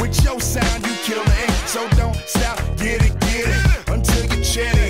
With your sound, you kill the ink. So don't stop, get it, until you chin it.